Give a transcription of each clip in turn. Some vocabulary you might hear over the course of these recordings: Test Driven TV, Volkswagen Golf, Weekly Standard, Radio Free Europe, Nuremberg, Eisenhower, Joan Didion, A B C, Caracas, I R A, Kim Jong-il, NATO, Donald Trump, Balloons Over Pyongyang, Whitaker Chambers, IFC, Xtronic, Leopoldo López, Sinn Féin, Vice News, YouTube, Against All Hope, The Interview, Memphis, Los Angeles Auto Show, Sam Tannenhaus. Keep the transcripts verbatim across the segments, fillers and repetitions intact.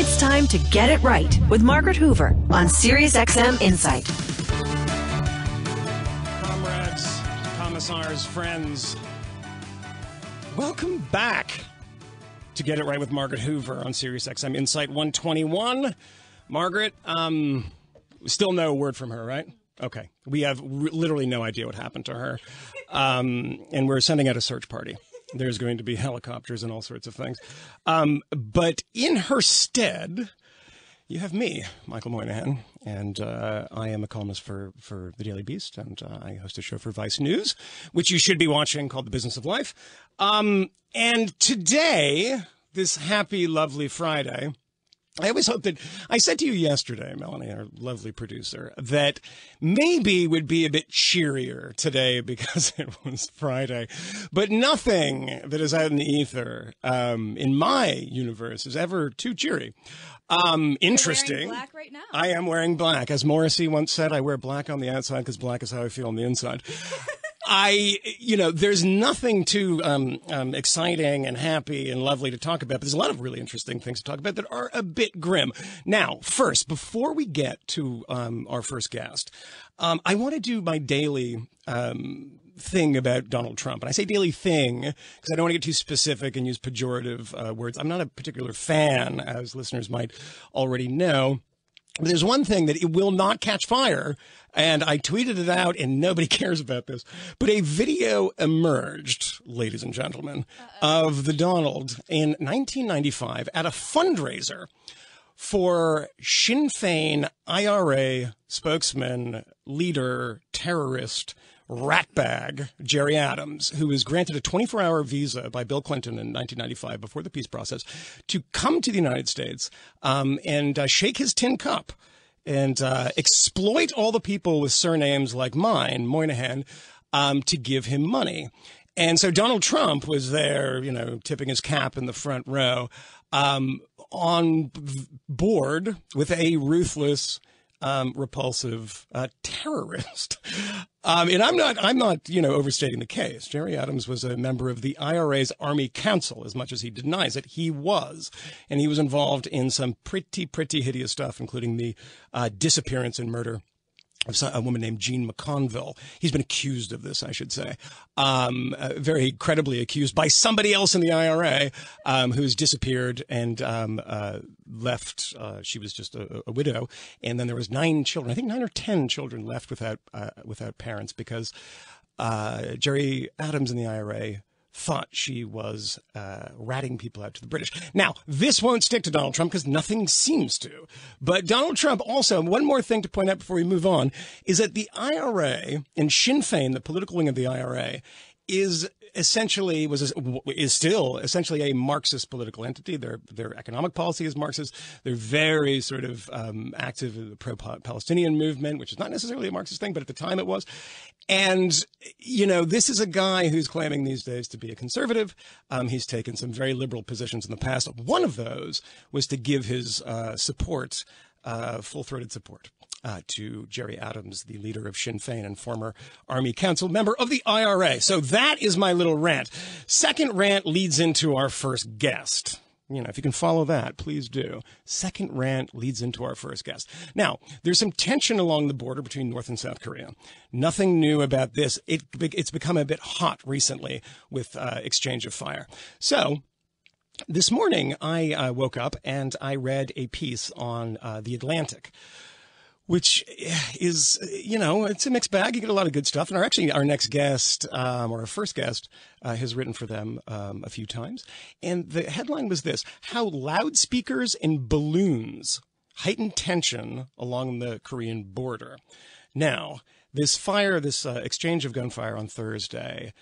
It's time to get it right with Margaret Hoover on Sirius X M Insight. Comrades, commissars, friends, welcome back to Get It Right with Margaret Hoover on Sirius X M Insight one twenty-one. Margaret, um, still no word from her, right? Okay. We have r- literally no idea what happened to her. Um, and we're sending out a search party. There's going to be helicopters and all sorts of things. Um, but in her stead, you have me, Michael Moynihan, and uh, I am a columnist for, for The Daily Beast, and uh, I host a show for Vice News, which you should be watching, called The Business of Life. Um, and today, this happy, lovely Friday, I always hope that – I said to you yesterday, Melanie, our lovely producer, that maybe would be a bit cheerier today because it was Friday. But nothing that is out in the ether um, in my universe is ever too cheery. Um, interesting. You're wearing black right now. I am wearing black. As Morrissey once said, I wear black on the outside because black is how I feel on the inside. I, you know, there's nothing too um, um, exciting and happy and lovely to talk about, but there's a lot of really interesting things to talk about that are a bit grim. Now, first, before we get to um, our first guest, um, I want to do my daily um, thing about Donald Trump. And I say daily thing because I don't want to get too specific and use pejorative uh, words. I'm not a particular fan, as listeners might already know. But there's one thing that it will not catch fire, and I tweeted it out, and nobody cares about this. But a video emerged, ladies and gentlemen, Uh-oh. of the Donald in nineteen ninety-five at a fundraiser for Sinn Féin I R A spokesman, leader, terrorist, ratbag Gerry Adams, who was granted a twenty-four hour visa by Bill Clinton in nineteen ninety-five before the peace process to come to the United States um, and uh, shake his tin cup and uh, exploit all the people with surnames like mine, Moynihan, um, to give him money. And so Donald Trump was there, you know, tipping his cap in the front row um, on board with a ruthless Um, repulsive uh, terrorist. Um, and I'm not, I'm not, you know, overstating the case. Gerry Adams was a member of the I R A's Army Council. As much as he denies it, he was. And he was involved in some pretty, pretty hideous stuff, including the uh, disappearance and murder of a woman named Jean McConville. He's been accused of this, I should say, um, uh, very credibly accused by somebody else in the I R A um, who's disappeared and um, uh, left. Uh, she was just a, a widow. And then there was nine children, I think nine or ten children left without uh, without parents because uh, Gerry Adams and the I R A thought she was uh, ratting people out to the British. Now, this won't stick to Donald Trump because nothing seems to. But Donald Trump also, one more thing to point out before we move on, is that the I R A and Sinn Féin, the political wing of the I R A, is essentially was is still essentially a Marxist political entity. Their their economic policy is Marxist. They're very sort of um, active in the pro-Palestinian movement, which is not necessarily a Marxist thing, but at the time it was. And, you know, this is a guy who's claiming these days to be a conservative. Um, he's taken some very liberal positions in the past. One of those was to give his uh, support, uh, full-throated support, Uh, to Gerry Adams, the leader of Sinn Féin and former Army Council member of the I R A. So that is my little rant. Second rant leads into our first guest. You know, if you can follow that, please do. Second rant leads into our first guest. Now, there's some tension along the border between North and South Korea. Nothing new about this. It, it's become a bit hot recently with uh, exchange of fire. So this morning I uh, woke up and I read a piece on uh, The Atlantic, which is, you know, it's a mixed bag. You get a lot of good stuff. And our actually our next guest um, or our first guest uh, has written for them um, a few times. And the headline was this: How Loudspeakers and Balloons Heighten Tension Along the Korean Border. Now, this fire, this uh, exchange of gunfire on Thursday,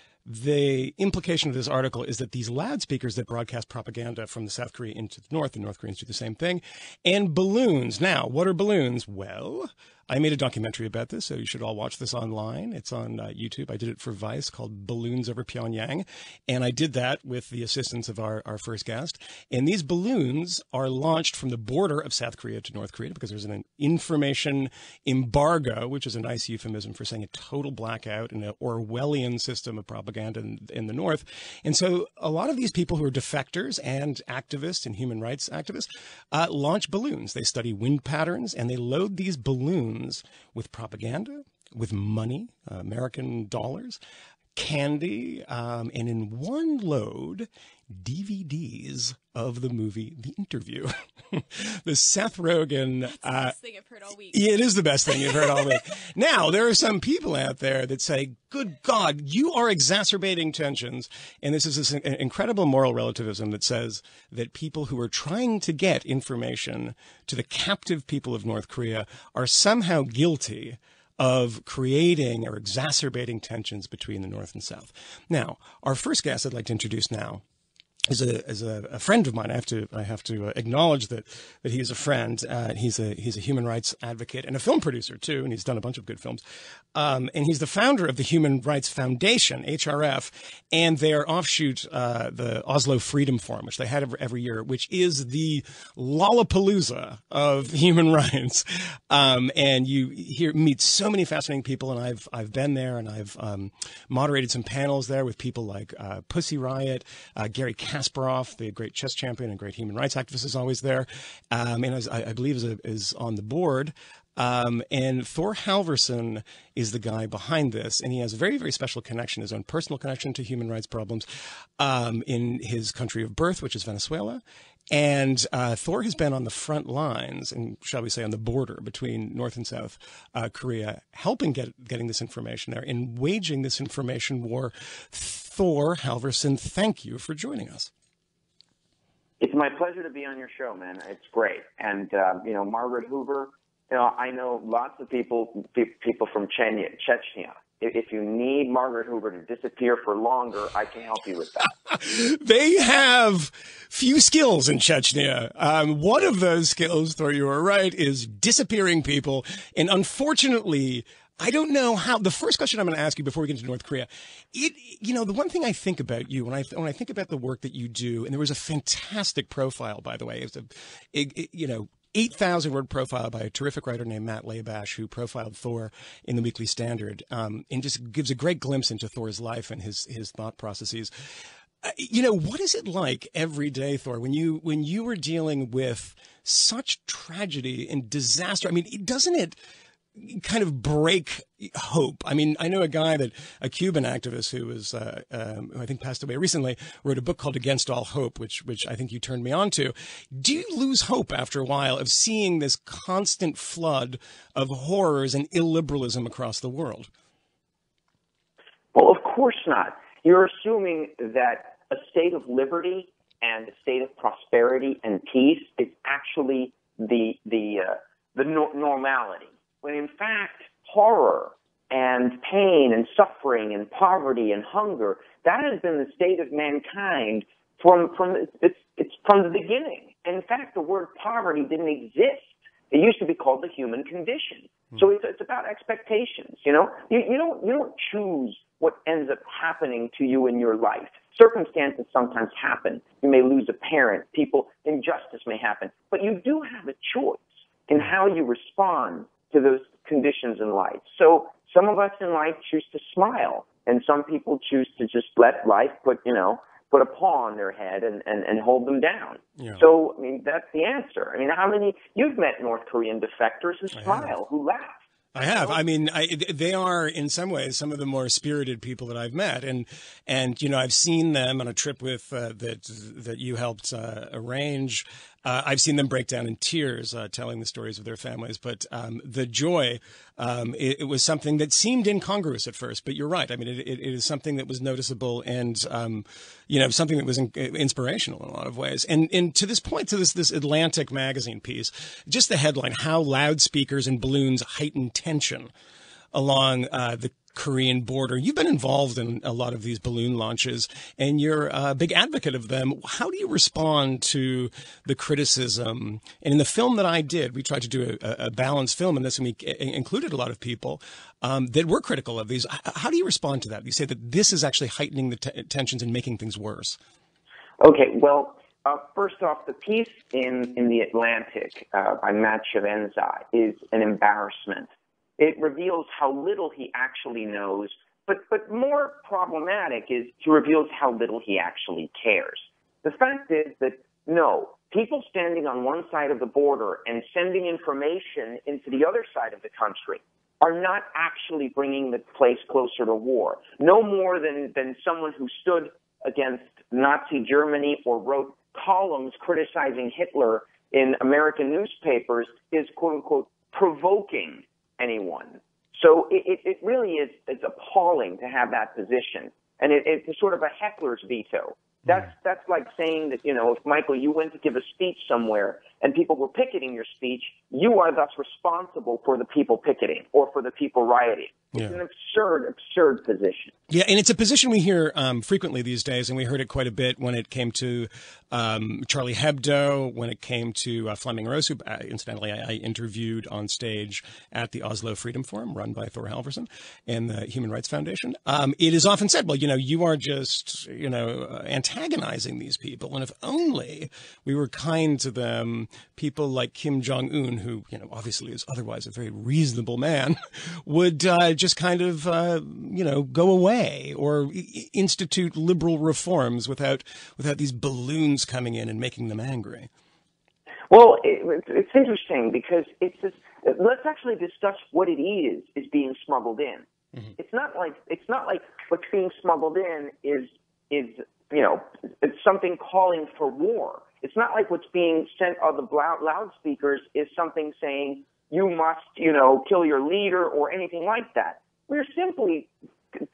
the implication of this article is that these loudspeakers that broadcast propaganda from the South Korea into the North, and North Koreans do the same thing, and balloons. Now, what are balloons? Well, I made a documentary about this, so you should all watch this online. It's on uh, YouTube. I did it for Vice, called Balloons Over Pyongyang. And I did that with the assistance of our, our first guest. And these balloons are launched from the border of South Korea to North Korea because there's an information embargo, which is a nice euphemism for saying a total blackout and an Orwellian system of propaganda in, in the North. And so a lot of these people who are defectors and activists and human rights activists uh, launch balloons. They study wind patterns and they load these balloons with propaganda, with money, uh, American dollars, candy, um, and in one load, D V Ds of the movie The Interview. The Seth Rogen. That's the uh, best thing I've heard all week. It is the best thing you've heard all week. Now, there are some people out there that say, good God, you are exacerbating tensions. And this is this incredible moral relativism that says that people who are trying to get information to the captive people of North Korea are somehow guilty of creating or exacerbating tensions between the North and South. Now, our first guest I'd like to introduce now is a is a, a friend of mine. I have to I have to acknowledge that that he is a friend. Uh, he's a he's a human rights advocate and a film producer too, and he's done a bunch of good films. Um, and he's the founder of the Human Rights Foundation, H R F, and their offshoot, uh, the Oslo Freedom Forum, which they had every, every year, which is the Lollapalooza of human rights. Um, and you hear meet so many fascinating people, and I've I've been there, and I've um, moderated some panels there with people like uh, Pussy Riot, uh, Gary Kasparov, the great chess champion and great human rights activist, is always there, um, and is, I, I believe is, a, is on the board. Um, and Thor Halvorssen is the guy behind this, and he has a very, very special connection, his own personal connection to human rights problems um, in his country of birth, which is Venezuela. And uh, Thor has been on the front lines, and shall we say on the border between North and South uh, Korea, helping get getting this information there and waging this information war. Thor Halvorssen, thank you for joining us. It's my pleasure to be on your show, man. It's great. And, uh, you know, Margaret Hoover, you know, I know lots of people, people from Chechnya. If you need Margaret Hoover to disappear for longer, I can help you with that. They have few skills in Chechnya. Um, one of those skills, Thor, you are right, is disappearing people. And unfortunately, I don't know how. The first question I'm going to ask you before we get into North Korea, it you know the one thing I think about you when I when I think about the work that you do, and there was a fantastic profile, by the way, it was a it, it, you know. eight thousand word profile by a terrific writer named Matt Labash, who profiled Thor in the Weekly Standard, um, and just gives a great glimpse into Thor's life and his his thought processes. Uh, you know, what is it like every day, Thor, when you when you were dealing with such tragedy and disaster? I mean, it, doesn't it kind of break hope? I mean, I know a guy that a Cuban activist who was, uh, um, who I think passed away recently, wrote a book called Against All Hope, which, which I think you turned me on to. Do you lose hope after a while of seeing this constant flood of horrors and illiberalism across the world? Well, of course not. You're assuming that a state of liberty and a state of prosperity and peace is actually the, the, uh, the no- normality. When in fact, horror and pain and suffering and poverty and hunger, that has been the state of mankind from, from, it's, it's from the beginning. And in fact, the word poverty didn't exist. It used to be called the human condition. Mm. So it's, it's about expectations, you know? You, you, don't, you don't choose what ends up happening to you in your life. Circumstances sometimes happen. You may lose a parent. People, injustice may happen. But you do have a choice in how you respond to those conditions in life. So some of us in life choose to smile, and some people choose to just let life put, you know, put a paw on their head and, and, and hold them down. Yeah. So, I mean, that's the answer. I mean, how many, you've met North Korean defectors who smile, who laugh. I have. I mean, I, they are in some ways some of the more spirited people that I've met, and and you know I've seen them on a trip with uh, that that you helped uh, arrange. Uh, I've seen them break down in tears uh, telling the stories of their families, but um, the joy um, it, it was something that seemed incongruous at first. But you're right. I mean, it, it, it is something that was noticeable, and um, you know something that was in, inspirational in a lot of ways. And and to this point, to this this Atlantic magazine piece, just the headline: How Loudspeakers and Balloons Heighten Tension Tension along uh, the Korean border. You've been involved in a lot of these balloon launches, and you're a big advocate of them. How do you respond to the criticism? And in the film that I did, we tried to do a, a balanced film in this, and we included a lot of people um, that were critical of these. How do you respond to that? You say that this is actually heightening the t- tensions and making things worse. Okay, well, uh, first off, the piece in, in The Atlantic uh, by Matt Chiavenza is an embarrassment. It reveals how little he actually knows, but, but more problematic is he reveals how little he actually cares. The fact is that, no, people standing on one side of the border and sending information into the other side of the country are not actually bringing the place closer to war, no more than, than someone who stood against Nazi Germany or wrote columns criticizing Hitler in American newspapers is, quote-unquote, provoking anyone. So it, it really is it's appalling to have that position. And it, it's sort of a heckler's veto. That's, that's like saying that, you know, if, Michael, you went to give a speech somewhere and people were picketing your speech, you are thus responsible for the people picketing or for the people rioting. It's yeah. an absurd, absurd position. Yeah, and it's a position we hear um, frequently these days, and we heard it quite a bit when it came to um, Charlie Hebdo, when it came to uh, Fleming Rose, who, uh, incidentally, I, I interviewed on stage at the Oslo Freedom Forum, run by Thor Halvorssen and the Human Rights Foundation. Um, it is often said, well, you know, you are just, you know, uh, antagonizing these people, and if only we were kind to them, people like Kim Jong-un, who, you know, obviously is otherwise a very reasonable man, would uh, just kind of, uh, you know, go away or institute liberal reforms without without these balloons coming in and making them angry. Well, it, it's interesting because it's just, let's actually discuss what it is is being smuggled in. Mm-hmm. It's not like it's not like what's being smuggled in is is you know it's something calling for war. It's not like what's being sent on the loud, loudspeakers is something saying, you must, you know, kill your leader or anything like that. We're simply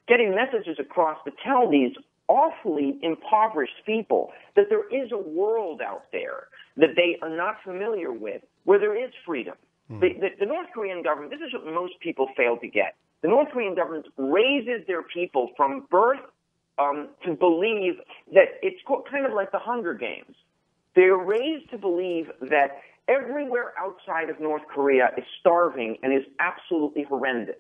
getting messages across to tell these awfully impoverished people that there is a world out there that they are not familiar with where there is freedom. Mm. The, the, the North Korean government, this is what most people fail to get. The North Korean government raises their people from birth um, to believe that it's kind of like the Hunger Games. They're raised to believe that everywhere outside of North Korea is starving and is absolutely horrendous.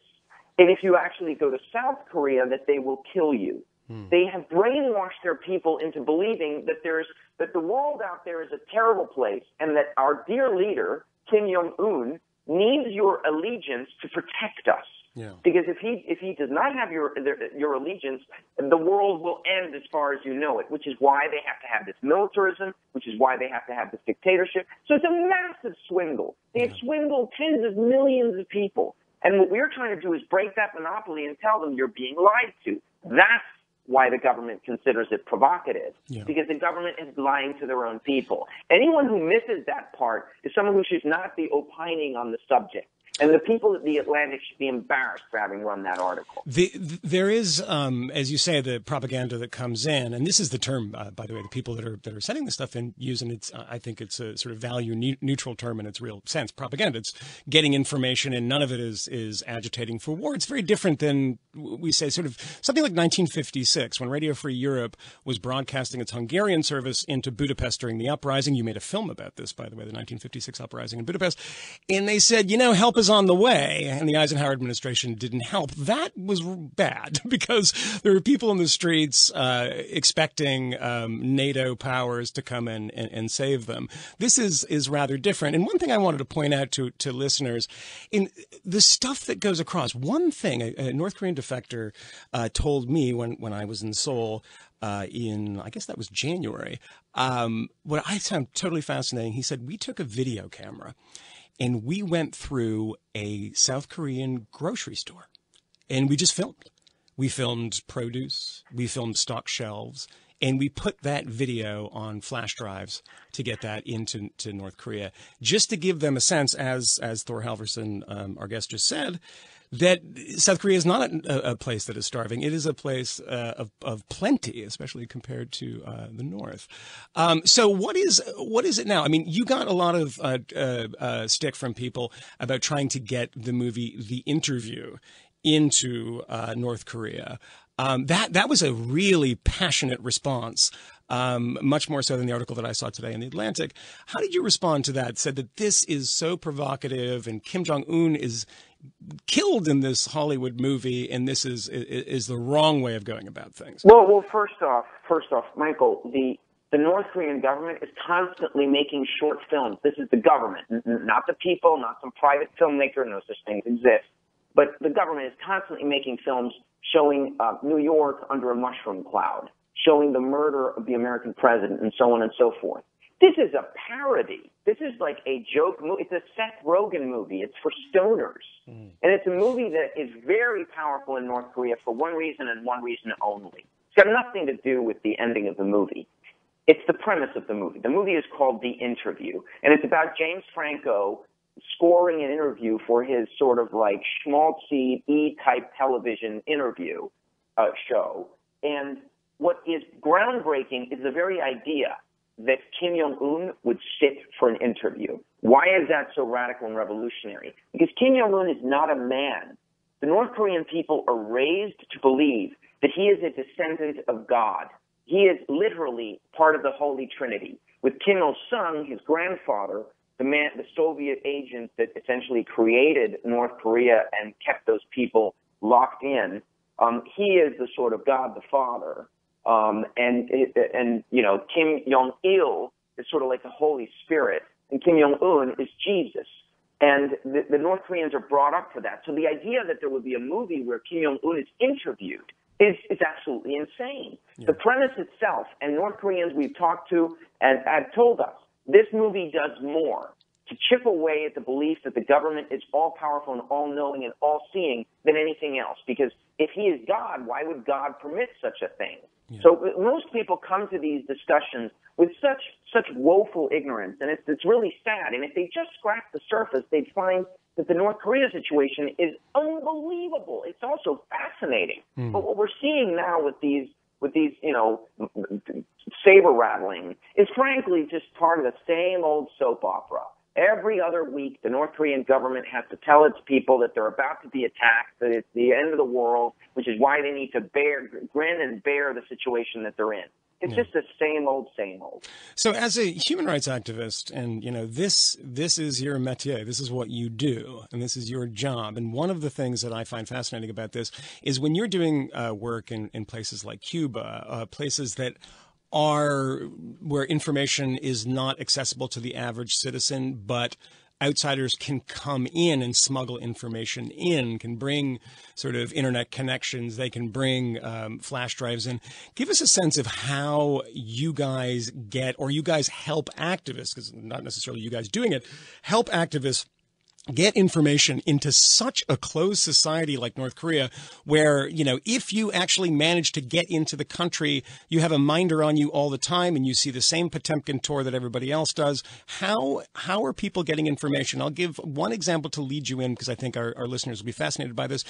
And if you actually go to South Korea, that they will kill you. Hmm. They have brainwashed their people into believing that there's that the world out there is a terrible place and that our dear leader, Kim Jong-un, needs your allegiance to protect us. Yeah. Because if he if he does not have your your allegiance, the world will end as far as you know it, which is why they have to have this militarism, which is why they have to have this dictatorship. So it's a massive swindle. They've yeah. swindled tens of millions of people. And what we're trying to do is break that monopoly and tell them you're being lied to. That's why the government considers it provocative, yeah. because the government is lying to their own people. Anyone who misses that part is someone who should not be opining on the subject. And the people at The Atlantic should be embarrassed for having run that article. The, there is, um, as you say, the propaganda that comes in, and this is the term, uh, by the way, the people that are that are sending this stuff in use, and it's, uh, I think it's a sort of value ne- neutral term in its real sense. Propaganda, it's getting information, and none of it is is agitating for war. It's very different than we say, sort of something like nineteen fifty-six, when Radio Free Europe was broadcasting its Hungarian service into Budapest during the uprising. You made a film about this, by the way, the nineteen fifty-six uprising in Budapest, and they said, you know, help us on the way, and the Eisenhower administration didn't help. That was bad because there were people in the streets uh, expecting um, NATO powers to come in and, and save them. This is is rather different. And one thing I wanted to point out to, to listeners, in the stuff that goes across, one thing a, a North Korean defector uh, told me when, when I was in Seoul, Uh, in, I guess that was January, um, what I found totally fascinating, he said, we took a video camera and we went through a South Korean grocery store and we just filmed. We filmed produce, we filmed stock shelves, and we put that video on flash drives to get that into to North Korea, just to give them a sense, as, as Thor Halvorssen, um, our guest, just said, that South Korea is not a, a place that is starving. It is a place uh, of, of plenty, especially compared to uh, the North. Um, so what is what is it now? I mean, you got a lot of uh, uh, uh, stick from people about trying to get the movie The Interview into uh, North Korea. Um, that that was a really passionate response, um, much more so than the article that I saw today in The Atlantic. How did you respond to that? Said that this is so provocative and Kim Jong-un is killed in this Hollywood movie, and this is is, is the wrong way of going about things. Well, well, first off, first off, Michael, the the North Korean government is constantly making short films. This is the government, not the people, not some private filmmaker. No such things exist. But the government is constantly making films showing uh, New York under a mushroom cloud, showing the murder of the American president, and so on and so forth. This is a parody. This is like a joke movie. It's a Seth Rogen movie. It's for stoners. Mm. And it's a movie that is very powerful in North Korea for one reason and one reason only. It's got nothing to do with the ending of the movie. It's the premise of the movie. The movie is called The Interview, and it's about James Franco scoring an interview for his sort of like schmaltzy E-type television interview uh, show. And what is groundbreaking is the very idea that Kim Jong-un would sit for an interview. Why is that so radical and revolutionary? Because Kim Jong-un is not a man. The North Korean people are raised to believe that he is a descendant of God. He is literally part of the Holy Trinity. With Kim Il-sung, his grandfather, the man, the Soviet agent that essentially created North Korea and kept those people locked in, um, he is the sort of God the Father. Um, and, and, you know, Kim Jong-il is sort of like the Holy Spirit, and Kim Jong-un is Jesus. And the, the North Koreans are brought up for that. So the idea that there would be a movie where Kim Jong-un is interviewed is, is absolutely insane. Yeah. The premise itself, and North Koreans we've talked to and have told us, this movie does more to chip away at the belief that the government is all-powerful and all-knowing and all-seeing than anything else. Because if he is God, why would God permit such a thing? Yeah. So most people come to these discussions with such such woeful ignorance, and it's, it's really sad. And if they just scratch the surface, they'd find that the North Korea situation is unbelievable. It's also fascinating. Mm. But what we're seeing now with these with these, you know, saber-rattling is frankly just part of the same old soap opera. Every other week, the North Korean government has to tell its people that they're about to be attacked, that it's the end of the world, which is why they need to bear, grin and bear the situation that they're in. It's yeah. just the same old, same old. So as a human rights activist, and, you know, this this is your métier, this is what you do, and this is your job. And one of the things that I find fascinating about this is when you're doing uh, work in, in places like Cuba, uh, places that are where information is not accessible to the average citizen, but outsiders can come in and smuggle information in, can bring sort of internet connections, they can bring um, flash drives in. Give us a sense of how you guys get, or you guys help activists, because not necessarily you guys doing it, help activists get information into such a closed society like North Korea, where, you know, if you actually manage to get into the country, you have a minder on you all the time and you see the same Potemkin tour that everybody else does. How, how are people getting information? I'll give one example to lead you in, because I think our, our listeners will be fascinated by this.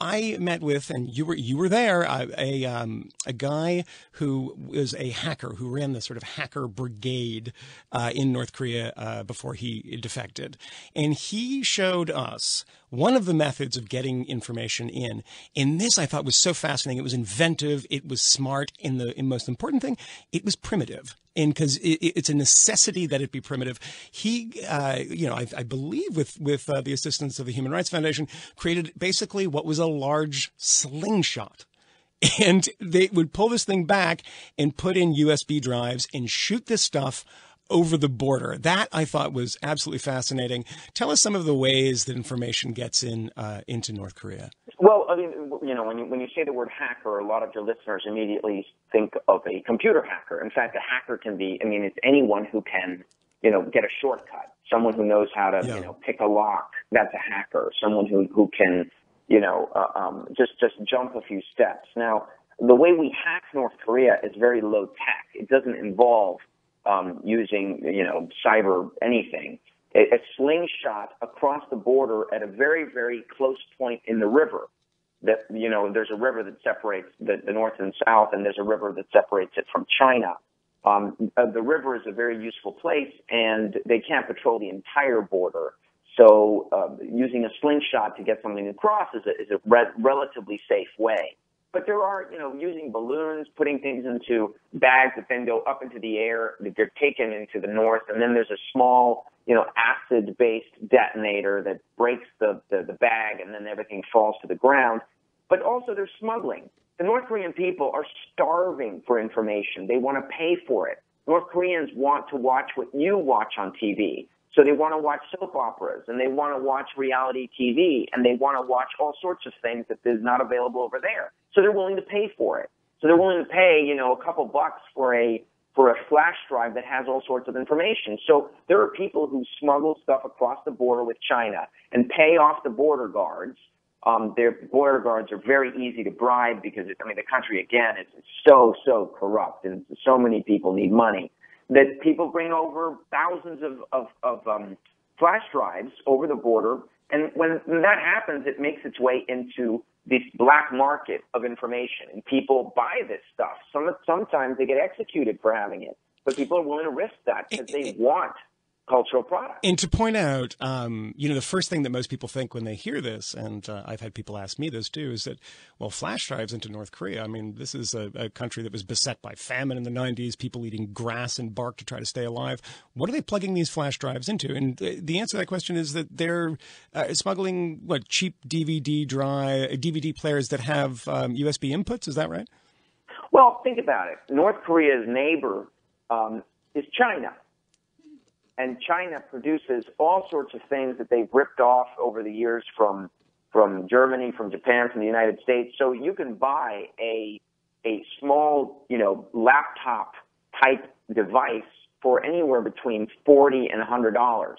I met with, and you were, you were there, a, a, um, a guy who was a hacker, who ran the sort of hacker brigade uh, in North Korea uh, before he defected. And he showed us one of the methods of getting information in. And this I thought was so fascinating. It was inventive. It was smart. And the and most important thing, it was primitive. And because it, it's a necessity that it be primitive. He, uh, you know, I, I believe with, with uh, the assistance of the Human Rights Foundation, created basically what was a large slingshot. And they would pull this thing back and put in U S B drives and shoot this stuff over the border. That I thought was absolutely fascinating. Tell us some of the ways that information gets in uh, into North Korea. Well, I mean, you know, when you, when you say the word hacker, a lot of your listeners immediately think of a computer hacker. In fact, a hacker can be, I mean, it's anyone who can, you know, get a shortcut. Someone who knows how to, yeah. you know, pick a lock. That's a hacker. Someone who, who can, you know, uh, um, just, just jump a few steps. Now, the way we hack North Korea is very low tech. It doesn't involve Um, using, you know, cyber anything, a, a slingshot across the border at a very, very close point in the river. That, you know, there's a river that separates the, the north and south, and there's a river that separates it from China. Um, uh, the river is a very useful place, and they can't patrol the entire border. So um, using a slingshot to get something across is a, is a re- relatively safe way. But there are, you know, using balloons, putting things into bags that then go up into the air, that they're taken into the north, and then there's a small, you know, acid-based detonator that breaks the, the, the bag, and then everything falls to the ground. But also there's smuggling. The North Korean people are starving for information. They want to pay for it. North Koreans want to watch what you watch on T V. So they want to watch soap operas, and they want to watch reality T V, and they want to watch all sorts of things that is not available over there. So they're willing to pay for it. So they're willing to pay, you know, a couple bucks for a for a flash drive that has all sorts of information. So there are people who smuggle stuff across the border with China and pay off the border guards. Um, their border guards are very easy to bribe because, I mean, the country, again, is so, so corrupt, and so many people need money, that people bring over thousands of, of, of um, flash drives over the border. And when, when that happens, it makes its way into this black market of information. And people buy this stuff. Some, sometimes they get executed for having it. But people are willing to risk that because they want cultural product. And to point out, um, you know, the first thing that most people think when they hear this, and uh, I've had people ask me this too, is that, well, flash drives into North Korea. I mean, this is a, a country that was beset by famine in the nineties, people eating grass and bark to try to stay alive. What are they plugging these flash drives into? And th- the answer to that question is that they're uh, smuggling, what, cheap D V D drive, D V D players that have um, U S B inputs. Is that right? Well, think about it. North Korea's neighbor um, is China. And China produces all sorts of things that they've ripped off over the years from from Germany, from Japan, from the United States. So you can buy a a small, you know, laptop type device for anywhere between forty and a hundred dollars.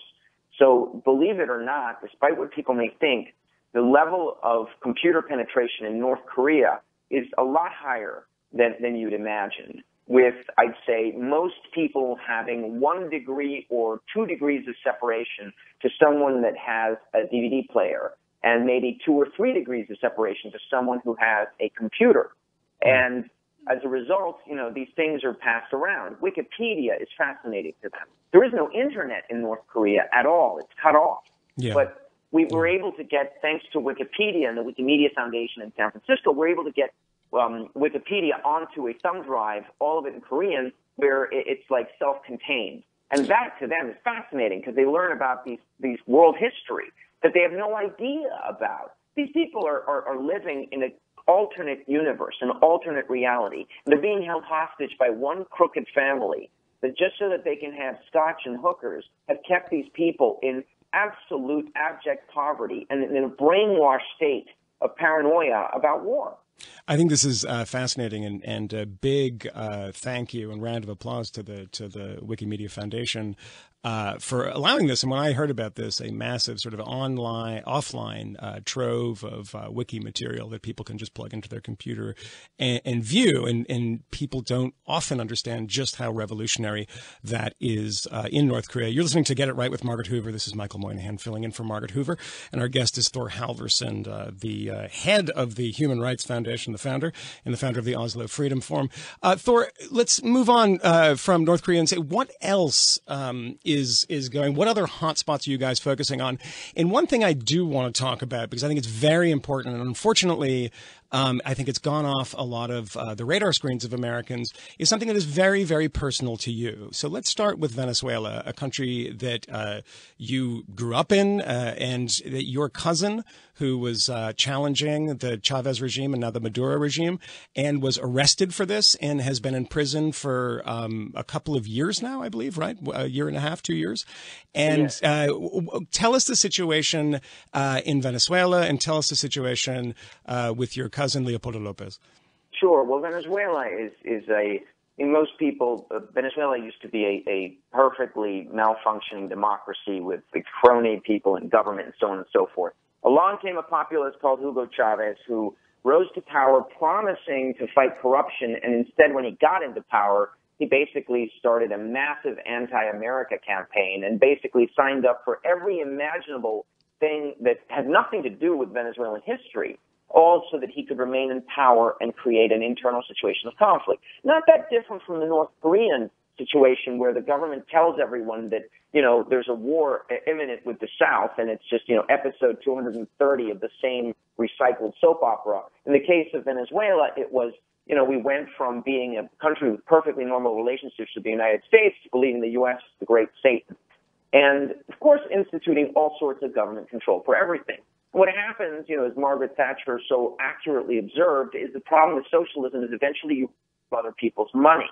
So believe it or not, despite what people may think, the level of computer penetration in North Korea is a lot higher than, than you'd imagine, with, I'd say, most people having one degree or two degrees of separation to someone that has a D V D player, and maybe two or three degrees of separation to someone who has a computer. And as a result, you know, these things are passed around. Wikipedia is fascinating to them. There is no internet in North Korea at all. It's cut off. Yeah. But we were able to get, thanks to Wikipedia and the Wikimedia Foundation in San Francisco, we're able to get Um, Wikipedia onto a thumb drive, all of it in Korean, where it, it's like self-contained. And that to them is fascinating because they learn about these, these world history that they have no idea about. These people are, are, are living in an alternate universe, an alternate reality. And they're being held hostage by one crooked family that, just so that they can have scotch and hookers, have kept these people in absolute abject poverty and in a brainwashed state of paranoia about war. I think this is uh, fascinating, and, and a big uh, thank you and round of applause to the to the Wikimedia Foundation uh, for allowing this. And when I heard about this, a massive sort of online, offline uh, trove of uh, wiki material that people can just plug into their computer and, and view. And, and people don't often understand just how revolutionary that is uh, in North Korea. You're listening to Get It Right with Margaret Hoover. This is Michael Moynihan filling in for Margaret Hoover. And our guest is Thor Halvorssen, uh, the uh, head of the Human Rights Foundation, the founder and the founder of the Oslo Freedom Forum. Uh, Thor, let's move on uh, from North Korea and say, what else um, is is going? What other hotspots are you guys focusing on? And one thing I do want to talk about, because I think it's very important, and unfortunately, Um, I think it's gone off a lot of uh, the radar screens of Americans, is something that is very, very personal to you. So let's start with Venezuela, a country that uh, you grew up in, uh, and that your cousin, who was uh, challenging the Chavez regime and now the Maduro regime, and was arrested for this and has been in prison for um, a couple of years now, I believe, right? A year and a half, two years. And yes. uh, w- w- tell us the situation uh, in Venezuela, and tell us the situation uh, with your cousin Leopoldo Lopez. Sure. Well, Venezuela is, is a, in most people, uh, Venezuela used to be a, a perfectly malfunctioning democracy with the crony people in government and so on and so forth. Along came a populist called Hugo Chavez, who rose to power promising to fight corruption. And instead, when he got into power, he basically started a massive anti-America campaign and basically signed up for every imaginable thing that had nothing to do with Venezuelan history, all so that he could remain in power and create an internal situation of conflict. Not that different from the North Korean situation, where the government tells everyone that you know, there's a war imminent with the South, and it's just, you know, episode two hundred thirty of the same recycled soap opera. In the case of Venezuela, it was, you know, we went from being a country with perfectly normal relationships with the United States to believing the U S is the great Satan. And, of course, instituting all sorts of government control for everything. What happens, you know, as Margaret Thatcher so accurately observed, is the problem with socialism is eventually you have other people's money.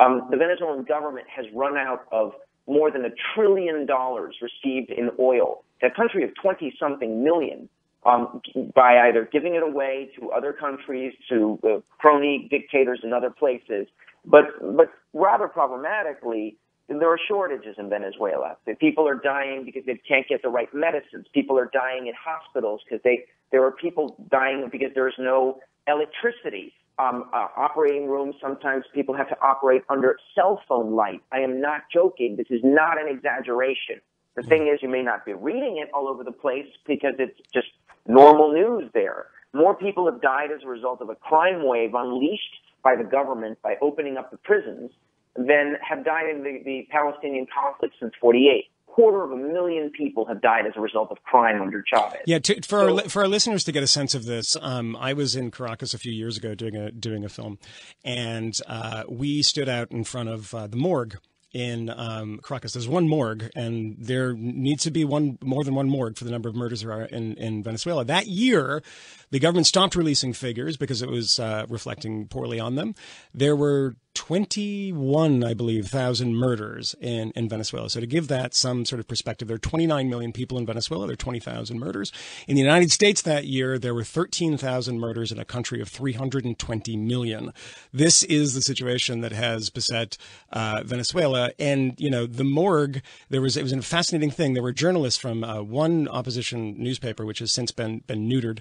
Um, the Venezuelan government has run out of more than a trillion dollars received in oil. A country of twenty-something million, um, by either giving it away to other countries, to uh, crony dictators in other places. But, but rather problematically, there are shortages in Venezuela. People are dying because they can't get the right medicines. People are dying in hospitals because they, there are people dying because there's no electricity. Um, uh, operating rooms, sometimes people have to operate under cell phone light. I am not joking. This is not an exaggeration. The thing is, you may not be reading it all over the place because it's just normal news there. More people have died as a result of a crime wave unleashed by the government by opening up the prisons than have died in the, the Palestinian conflict since forty-eight. Quarter of a million people have died as a result of crime under Chavez. Yeah, to, for so, our, for our listeners to get a sense of this, um, I was in Caracas a few years ago doing a doing a film, and uh, we stood out in front of uh, the morgue in um, Caracas. There's one morgue, and there needs to be one more than one morgue for the number of murders there are in, in Venezuela. That year, the government stopped releasing figures because it was uh, reflecting poorly on them. There were twenty-one, I believe, thousand murders in, in Venezuela. So to give that some sort of perspective, there are twenty-nine million people in Venezuela. There are twenty thousand murders. In the United States that year, there were thirteen thousand murders in a country of three hundred twenty million. This is the situation that has beset uh, Venezuela. And, you know, the morgue, there was, it was a fascinating thing. There were journalists from uh, one opposition newspaper, which has since been, been neutered.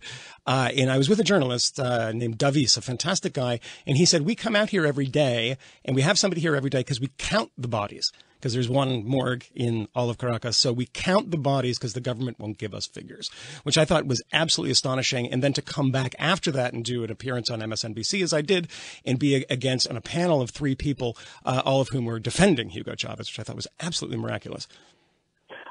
Uh, and I was with a journalist uh, named Davis, a fantastic guy. And he said, we come out here every day. And we have somebody here every day because we count the bodies, because there's one morgue in all of Caracas. So we count the bodies because the government won't give us figures, which I thought was absolutely astonishing. And then to come back after that and do an appearance on M S N B C, as I did, and be against on a panel of three people, uh, all of whom were defending Hugo Chavez, which I thought was absolutely miraculous.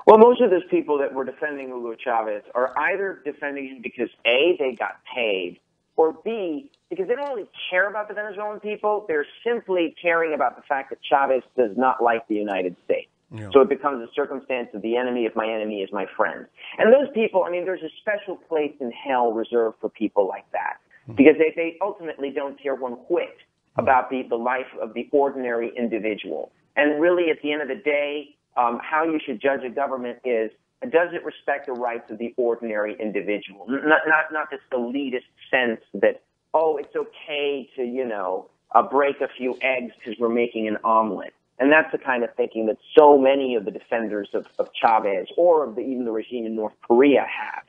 Well, most of those people that were defending Hugo Chavez are either defending him because, A, they got paid, or B, because they don't really care about the Venezuelan people. They're simply caring about the fact that Chavez does not like the United States. Yeah. So it becomes a circumstance of the enemy of my enemy is my friend. And those people, I mean, there's a special place in hell reserved for people like that, mm-hmm. because they, they ultimately don't care one whit about the, the life of the ordinary individual. And really, at the end of the day, um, how you should judge a government is, does it respect the rights of the ordinary individual? Not, not, not this elitist sense that, oh, it's okay to, you know, uh, break a few eggs because we're making an omelet. And that's the kind of thinking that so many of the defenders of, of Chavez or of the, even the regime in North Korea have.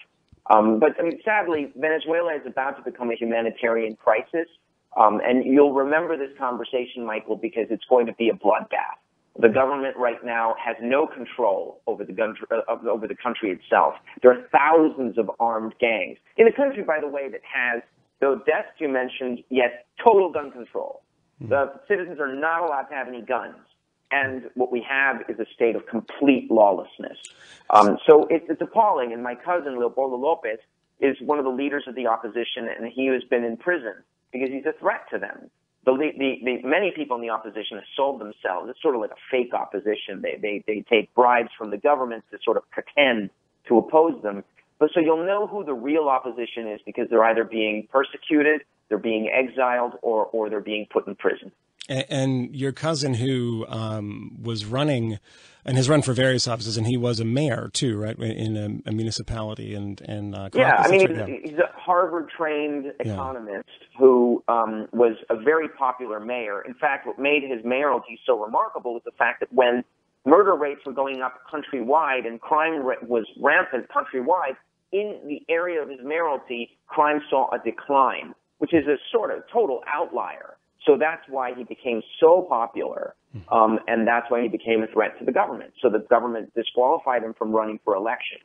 Um, but, I mean, sadly, Venezuela is about to become a humanitarian crisis. Um, and you'll remember this conversation, Michael, because it's going to be a bloodbath. The government right now has no control over the, gun, uh, over the country itself. There are thousands of armed gangs in a country, by the way, that has, though deaths you mentioned, yet total gun control. Mm-hmm. The citizens are not allowed to have any guns. And what we have is a state of complete lawlessness. Um, so it, it's appalling. And my cousin, Leopoldo Lopez, is one of the leaders of the opposition, and he has been in prison because he's a threat to them. The, the, the, many people in the opposition have sold themselves. It's sort of like a fake opposition. They, they, they take bribes from the government to sort of pretend to oppose them. But so you'll know who the real opposition is because they're either being persecuted, they're being exiled, or, or they're being put in prison. And, and your cousin who um, was running and has run for various offices, and he was a mayor too, right, in a, a municipality. and, and uh, Yeah, I mean, right? he's, he's a Harvard-trained economist yeah. who um, was a very popular mayor. In fact, what made his mayoralty so remarkable was the fact that when murder rates were going up countrywide and crime was rampant countrywide, in the area of his mayoralty, crime saw a decline, which is a sort of total outlier. So that's why he became so popular, um, and that's why he became a threat to the government. So the government disqualified him from running for elections.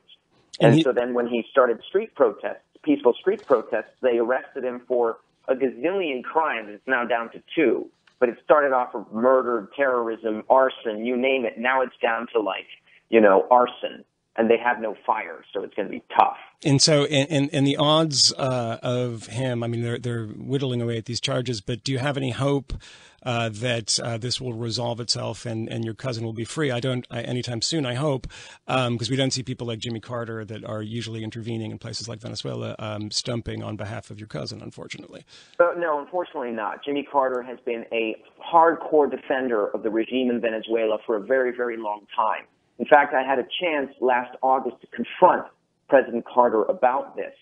And, and he, so then when he started street protests, peaceful street protests, they arrested him for a gazillion crimes. It's now down to two. But it started off with murder, terrorism, arson, you name it. Now it's down to, like, you know, arson, and they have no fire, so it's going to be tough. And so, and and the odds uh, of him, I mean, they're they're whittling away at these charges. But do you have any hope uh, that uh, this will resolve itself and and your cousin will be free? I don't I, anytime soon, I hope, because um, we don't see people like Jimmy Carter that are usually intervening in places like Venezuela, um, stumping on behalf of your cousin, unfortunately. Uh, no, unfortunately not. Jimmy Carter has been a hardcore defender of the regime in Venezuela for a very, very long time. In fact, I had a chance last August to confront President Carter about this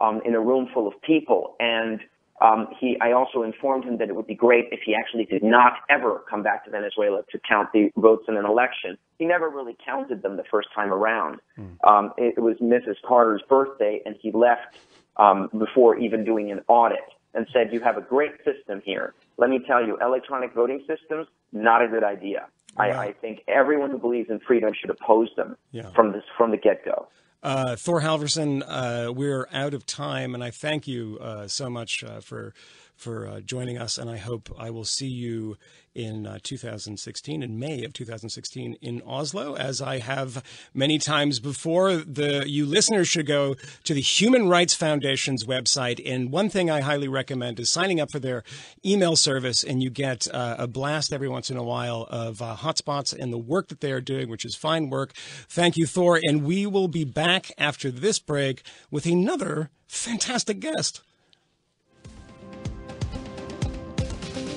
um, in a room full of people. And um, he, I also informed him that it would be great if he actually did not ever come back to Venezuela to count the votes in an election. He never really counted them the first time around. Mm. Um, it, it was Missus Carter's birthday, and he left um, before even doing an audit and said, "You have a great system here. Let me tell you, electronic voting systems, not a good idea." I, I think everyone who believes in freedom should oppose them yeah. from this from the get-go. Uh, Thor Halvorssen, uh, we're out of time, and I thank you uh, so much uh, for for uh, joining us. And I hope I will see you in uh, two thousand sixteen, in May of two thousand sixteen, in Oslo, as I have many times before. The you listeners should go to the Human Rights Foundation's website. And one thing I highly recommend is signing up for their email service, and you get uh, a blast every once in a while of uh, hotspots and the work that they are doing, which is fine work. Thank you, Thor. And we will be back after this break with another fantastic guest.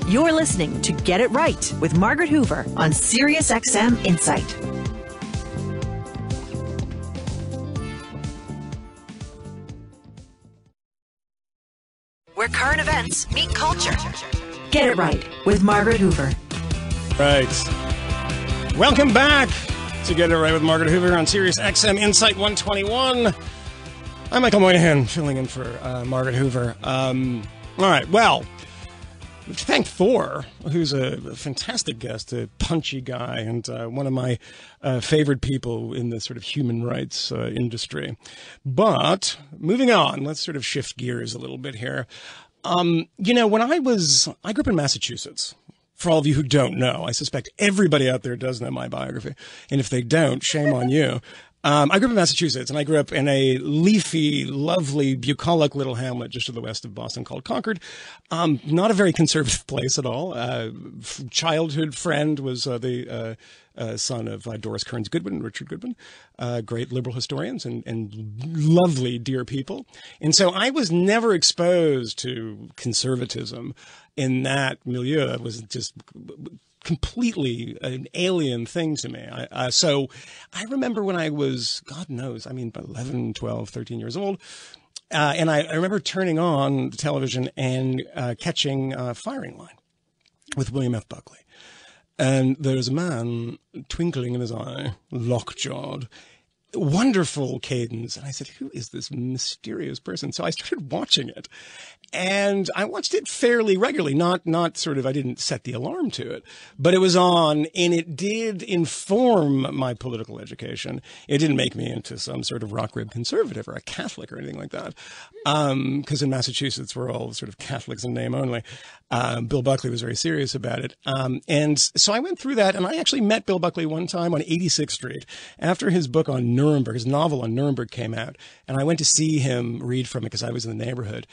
You're listening to Get It Right with Margaret Hoover on Sirius X M Insight. Where current events meet culture. Get It Right with Margaret Hoover. Right. Welcome back to Get It Right with Margaret Hoover on Sirius X M Insight one twenty-one. I'm Michael Moynihan, filling in for uh, Margaret Hoover. Um, all right, well... Thank Thor, who's a fantastic guest, a punchy guy, and uh, one of my uh, favorite people in the sort of human rights uh, industry. But moving on, let's sort of shift gears a little bit here. Um, you know, when I was, I grew up in Massachusetts. For all of you who don't know, I suspect everybody out there does know my biography. And if they don't, shame on you. Um, I grew up in Massachusetts, and I grew up in a leafy, lovely, bucolic little hamlet just to the west of Boston called Concord. Um, not a very conservative place at all. Uh, childhood friend was uh, the uh, uh, son of uh, Doris Kearns Goodwin and Richard Goodwin, uh, great liberal historians and, and lovely, dear people. And so I was never exposed to conservatism in that milieu. It was just... completely an alien thing to me. I, uh, so I remember when I was, God knows, I mean, eleven, twelve, thirteen years old. Uh, and I, I remember turning on the television and uh, catching uh, Firing Line with William F. Buckley. And there's a man twinkling in his eye, lockjawed, wonderful cadence. And I said, who is this mysterious person? So I started watching it. And I watched it fairly regularly, not not sort of, I didn't set the alarm to it, but it was on, and it did inform my political education. It didn't make me into some sort of rock-rib conservative or a Catholic or anything like that, because um, in Massachusetts, we're all sort of Catholics in name only. Uh, Bill Buckley was very serious about it. Um, and so I went through that, and I actually met Bill Buckley one time on eighty-sixth Street after his book on Nuremberg, his novel on Nuremberg came out, and I went to see him read from it because I was in the neighborhood.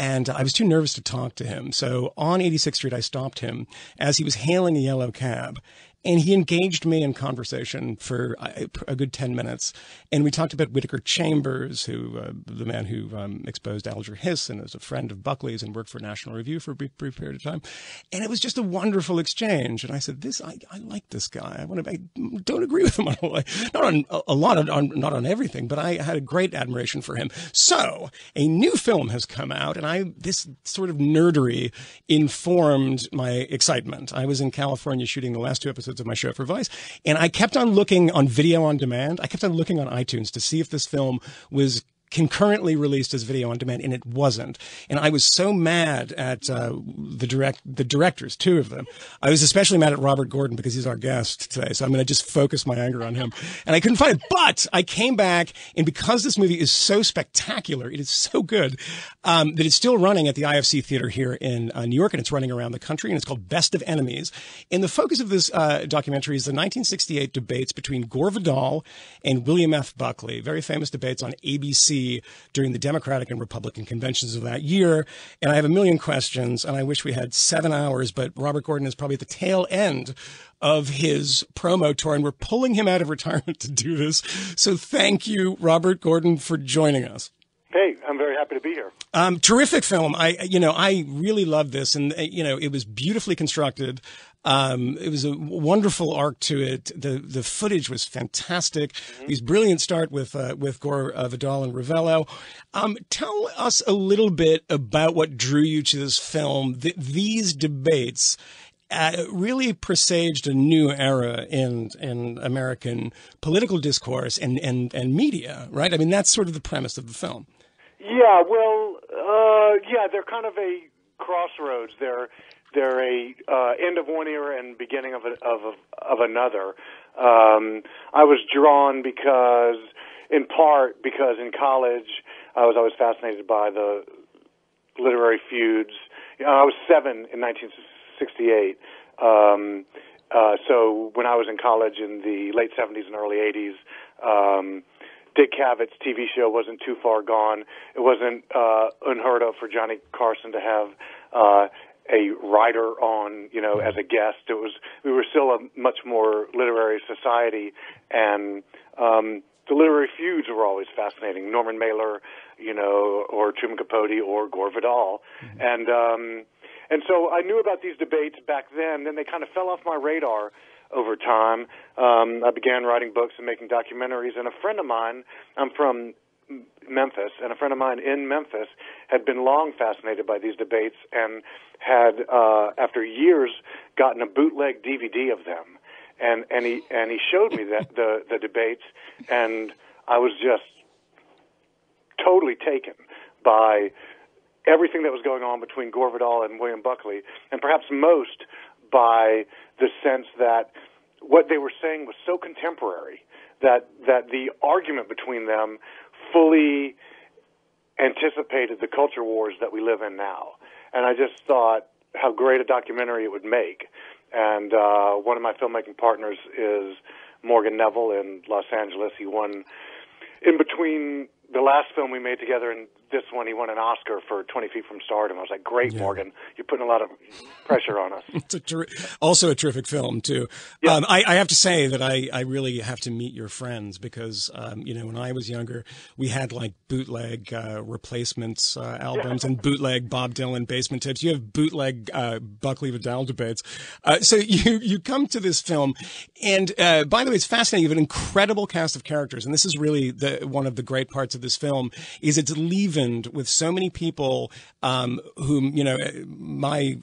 And I was too nervous to talk to him. So on eighty-sixth Street, I stopped him as he was hailing a yellow cab. And he engaged me in conversation for a good ten minutes. And we talked about Whitaker Chambers, who uh, the man who um, exposed Alger Hiss and was a friend of Buckley's and worked for National Review for a brief, brief period of time. And it was just a wonderful exchange. And I said, "This, I, I like this guy. I want to. I don't agree with him on a, not on a lot, on, on, not on everything, but I had a great admiration for him." So a new film has come out, and I this sort of nerdery informed my excitement. I was in California shooting the last two episodes of my show for Vice, and I kept on looking on video on demand. I kept on looking on iTunes to see if this film was concurrently released as video on demand, and it wasn't. And I was so mad at uh, the direct the directors, two of them. I was especially mad at Robert Gordon because he's our guest today, so I'm going to just focus my anger on him. And I couldn't find it, but I came back, and because this movie is so spectacular, it is so good, um, that it's still running at the I F C Theater here in uh, New York, and it's running around the country, and it's called Best of Enemies. And the focus of this uh, documentary is the nineteen sixty-eight debates between Gore Vidal and William F. Buckley, very famous debates on A B C during the Democratic and Republican conventions of that year. And I have a million questions, and I wish we had seven hours, but Robert Gordon is probably at the tail end of his promo tour, and we're pulling him out of retirement to do this. So thank you, Robert Gordon, for joining us. Hey, I'm very happy to be here. Um, terrific film. I, you know, I really love this, and you know, it was beautifully constructed. Um, it was a wonderful arc to it. The the footage was fantastic. Mm-hmm. These brilliant start with uh, with Gore uh, Vidal and Ravello. Um, tell us a little bit about what drew you to this film. Th- these debates uh, really presaged a new era in in American political discourse and and and media. Right? I mean, that's sort of the premise of the film. Yeah, well, uh, yeah, they're kind of a crossroads. They're they're a uh, end of one era and beginning of a, of a, of another. Um, I was drawn because, in part, because in college I was always fascinated by the literary feuds. You know, I was seven in nineteen sixty-eight, um, uh, so when I was in college in the late seventies and early eighties. Um, Dick Cavett's T V show wasn't too far gone. It wasn't uh, unheard of for Johnny Carson to have uh, a writer on, you know, as a guest. It was we were still a much more literary society, and um, the literary feuds were always fascinating. Norman Mailer, you know, or Truman Capote, or Gore Vidal, mm-hmm. and um, and so I knew about these debates back then. Then they kind of fell off my radar. Over time, um, I began writing books and making documentaries, and a friend of mine, I'm from Memphis, and a friend of mine in Memphis had been long fascinated by these debates and had, uh, after years, gotten a bootleg D V D of them. And, and he and he showed me that the, the debates, and I was just totally taken by everything that was going on between Gore Vidal and William Buckley, and perhaps most by the sense that what they were saying was so contemporary that that the argument between them fully anticipated the culture wars that we live in now. And I just thought how great a documentary it would make. And uh, one of my filmmaking partners is Morgan Neville in Los Angeles. He won, in between the last film we made together and this one, he won an Oscar for twenty feet from Stardom. I was like, great, yeah. Morgan, you're putting a lot of pressure on us. It's a ter- also a terrific film, too. Yeah. Um, I, I have to say that I, I really have to meet your friends because, um, you know, when I was younger, we had like bootleg uh, replacements uh, albums yeah. and bootleg Bob Dylan basement tapes. You have bootleg uh, Buckley Vidal debates. Uh, so you, you come to this film. And uh, by the way, it's fascinating. You have an incredible cast of characters. And this is really the, one of the great parts of this film is it's leaving with so many people um, whom, you know, my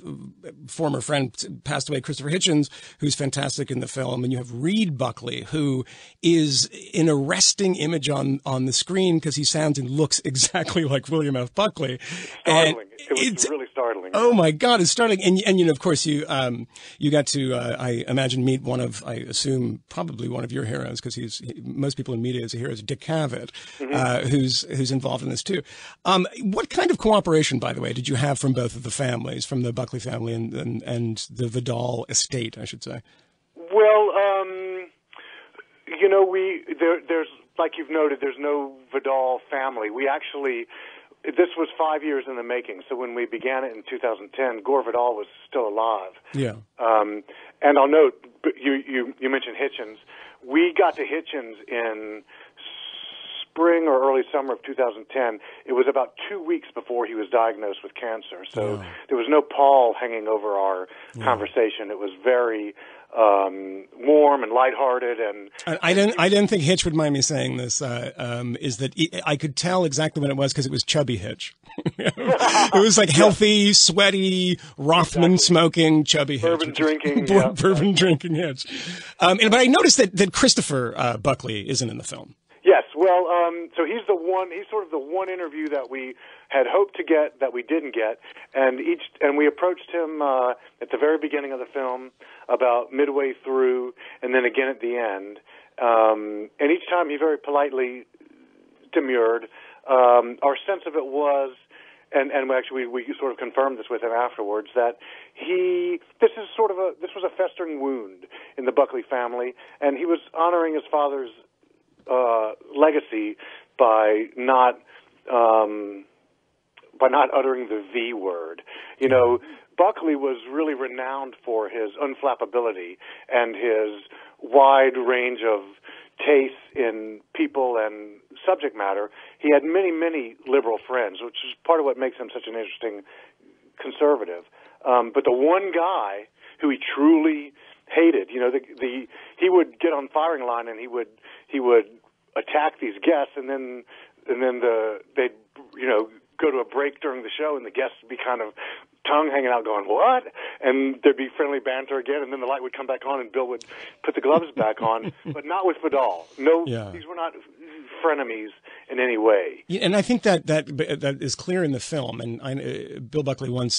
former friend passed away, Christopher Hitchens, who's fantastic in the film. And you have Reed Buckley, who is an arresting image on, on the screen because he sounds and looks exactly like William F. Buckley. Startling. And it was it's, really startling. Oh, my God. It's startling. And, and you know, of course, you um, you got to, uh, I imagine, meet one of, I assume, probably one of your heroes because he's he, most people in media is a hero, is Dick Cavett, mm-hmm. uh, who's who's involved in this, too. Um, what kind of cooperation, by the way, did you have from both of the families, from the Buckley family and and, and the Vidal estate, I should say? Well, um, you know, we there, there's like you've noted, there's no Vidal family. We actually, this was five years in the making. So when we began it in two thousand ten, Gore Vidal was still alive. Yeah. Um, and I'll note, you, you you mentioned Hitchens. We got to Hitchens in spring or early summer of two thousand ten. It was about two weeks before he was diagnosed with cancer. So yeah. there was no pall hanging over our yeah. conversation. It was very um, warm and lighthearted. And I, I didn't. I didn't think Hitch would mind me saying this. Uh, um, is that he, I could tell exactly when it was because it was chubby Hitch. It was like healthy, sweaty, Rothman exactly. smoking, chubby bourbon Hitch, drinking, yeah. bourbon yeah. drinking Hitch. Um, and, but I noticed that that Christopher uh, Buckley isn't in the film. Yes. Well, um, so he's the one. He's sort of the one interview that we had hoped to get that we didn't get, and each and we approached him uh, at the very beginning of the film, about midway through, and then again at the end. Um, and each time he very politely demurred. Um, our sense of it was, and and actually we, we sort of confirmed this with him afterwards, that he this is sort of a this was a festering wound in the Buckley family, and he was honoring his father's Uh, legacy by not um, by not uttering the V word. You know, Buckley was really renowned for his unflappability and his wide range of tastes in people and subject matter. He had many, many liberal friends, which is part of what makes him such an interesting conservative. Um, but the one guy who he truly hated, you know, the the he would get on Firing Line and he would he would attack these guests, and then and then the they'd you know go to a break during the show, and the guests would be kind of tongue hanging out, going what, and there'd be friendly banter again, and then the light would come back on, and Bill would put the gloves back on, but not with Vidal. No, yeah. These were not frenemies in any way. Yeah, and I think that that that is clear in the film. And I, uh, Bill Buckley once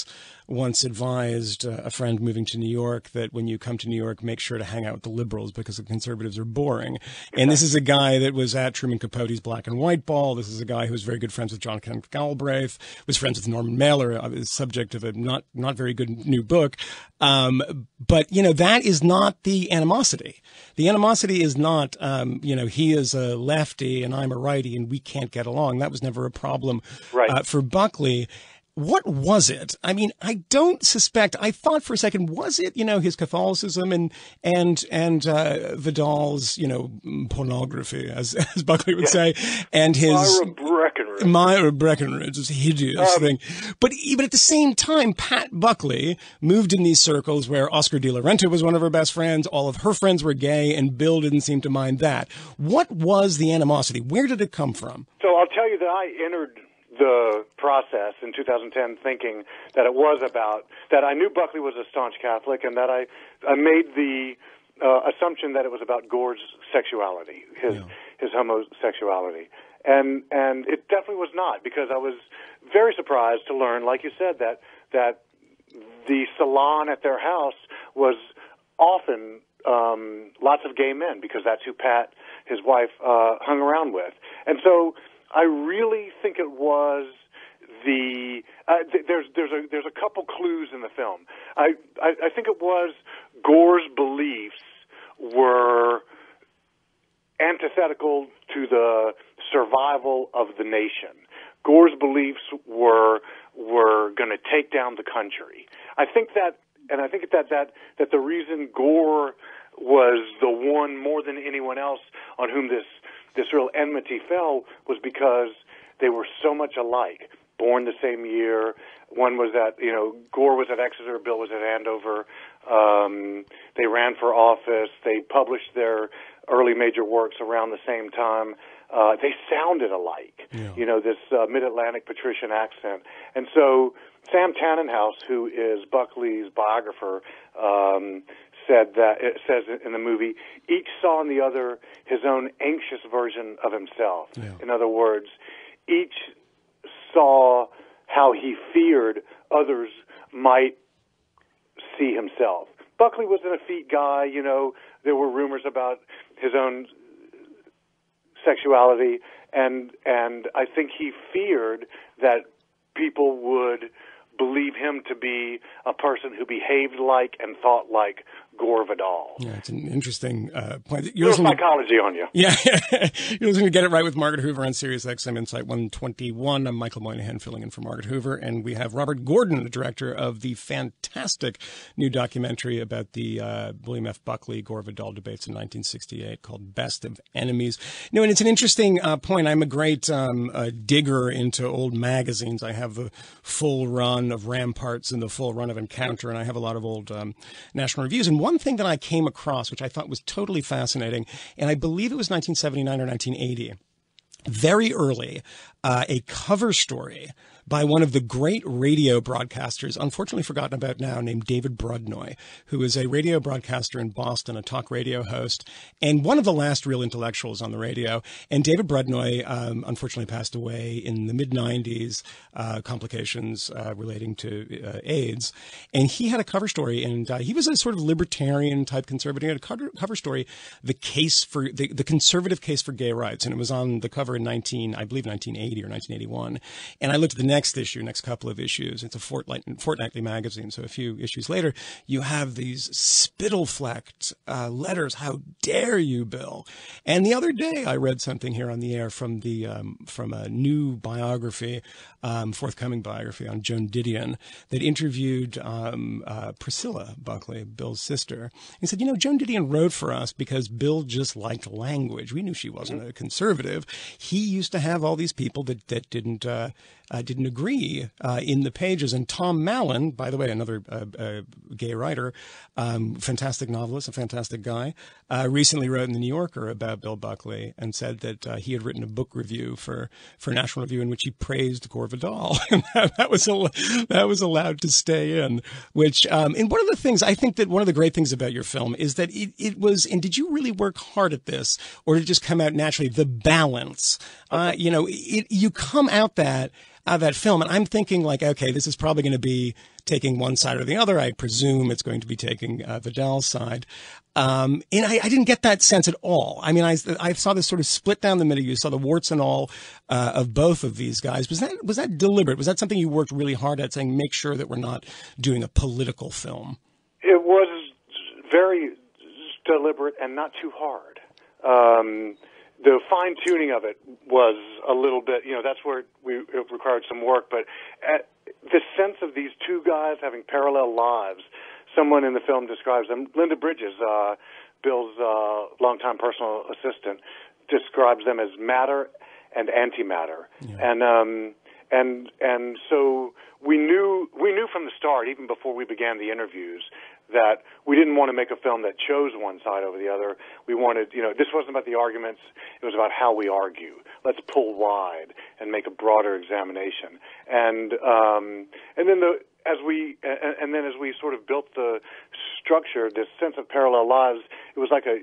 once advised uh, a friend moving to New York that when you come to New York, make sure to hang out with the liberals because the conservatives are boring. Exactly. And this is a guy that was at Truman Capote's Black and White Ball. This is a guy who was very good friends with John Kenneth Galbraith, was friends with Norman Mailer, the subject of a not not very good new book. Um, but, you know, that is not the animosity. The animosity is not, um, you know, he is a lefty and I'm a righty and we can't get along. That was never a problem right. uh, for Buckley. What was it? I mean, I don't suspect. I thought for a second, was it, you know, his Catholicism and and and uh, Vidal's, you know, pornography, as, as Buckley would yeah. say, and his Myra Breckenridge, Myra Breckenridge is hideous um, thing. But even at the same time, Pat Buckley moved in these circles where Oscar De La Renta was one of her best friends. All of her friends were gay, and Bill didn't seem to mind that. What was the animosity? Where did it come from? So I'll tell you that I entered the process in two thousand ten thinking that it was about, that I knew Buckley was a staunch Catholic and that I, I made the uh, assumption that it was about Gore's sexuality, his, yeah. his homosexuality. And, and it definitely was not, because I was very surprised to learn, like you said, that, that the salon at their house was often um, lots of gay men, because that's who Pat, his wife, uh, hung around with. And so I really think it was the uh, th there's there's a there's a couple clues in the film. I, I I think it was Gore's beliefs were antithetical to the survival of the nation. Gore's beliefs were were going to take down the country. I think that, and I think that that that the reason Gore was the one more than anyone else on whom this. This real enmity fell was because they were so much alike, born the same year. One was at, you know, Gore was at Exeter, Bill was at Andover. Um, they ran for office. They published their early major works around the same time. Uh, they sounded alike, yeah. you know, this uh, mid-Atlantic patrician accent. And so Sam Tannenhaus, who is Buckley's biographer, um, said that it says in the movie, each saw in the other his own anxious version of himself. Yeah. In other words, each saw how he feared others might see himself. Buckley was an effete guy, you know, there were rumors about his own sexuality, and and I think he feared that people would believe him to be a person who behaved like and thought like Gore Vidal. Yeah, it's an interesting uh, point. You're There's psychology to, on you. Yeah. You're listening to Get It Right with Margaret Hoover on Sirius X M Insight one twenty-one. I'm Michael Moynihan filling in for Margaret Hoover. And we have Robert Gordon, the director of the fantastic new documentary about the uh, William F. Buckley, Gore Vidal debates in nineteen sixty-eight called Best of Enemies. You know, and it's an interesting uh, point. I'm a great um, uh, digger into old magazines. I have the full run of Ramparts and the full run of Encounter. And I have a lot of old um, National Reviews. And one thing that I came across, which I thought was totally fascinating, and I believe it was nineteen seventy-nine or nineteen eighty, very early, uh, a cover story by one of the great radio broadcasters, unfortunately forgotten about now, named David Brudnoy, who is a radio broadcaster in Boston, a talk radio host, and one of the last real intellectuals on the radio. And David Brudnoy um, unfortunately passed away in the mid nineties, uh, complications uh, relating to uh, AIDS. And he had a cover story, and uh, he was a sort of libertarian-type conservative. He had a cover, cover story, the case for the, the conservative case for gay rights, and it was on the cover in nineteen, I believe, nineteen eighty or nineteen eighty-one. And I looked at the next issue, next couple of issues. It's a fortnight, fortnightly magazine, so a few issues later, you have these spittle-flecked uh, letters. How dare you, Bill? And the other day, I read something here on the air from the um, from a new biography, um, forthcoming biography on Joan Didion, that interviewed um, uh, Priscilla Buckley, Bill's sister. He said, you know, Joan Didion wrote for us because Bill just liked language. We knew she wasn't a conservative. He used to have all these people that that didn't uh, uh, didn't agree uh, in the pages. And Tom Mallon, by the way, another uh, uh, gay writer, um, fantastic novelist, a fantastic guy, uh, recently wrote in The New Yorker about Bill Buckley and said that uh, he had written a book review for for National Review in which he praised Gore Vidal. that, that was al that was allowed to stay in. Which um, and one of the things I think that one of the great things about your film is that it it was. And did you really work hard at this, or did it just come out naturally? The balance. Uh, you know, it, you come out that out of that film, and I'm thinking like, okay, this is probably going to be taking one side or the other. I presume it's going to be taking uh, Vidal's side. Um, and I, I didn't get that sense at all. I mean, I, I saw this sort of split down the middle. You saw the warts and all uh, of both of these guys. Was that, was that deliberate? Was that something you worked really hard at, saying, make sure that we're not doing a political film? It was very deliberate and not too hard. Um, the fine-tuning of it was a little bit, you know, that's where we, it required some work, but at the sense of these two guys having parallel lives, someone in the film describes them, Linda Bridges, uh, Bill's uh, longtime personal assistant, describes them as matter and antimatter. Yeah. And, um, and, and so we knew, we knew from the start, even before we began the interviews, that we didn't want to make a film that chose one side over the other. We wanted, you know, this wasn't about the arguments. It was about how we argue. Let's pull wide and make a broader examination. And um, and then the as we and then as we sort of built the structure, this sense of parallel lives, it was like a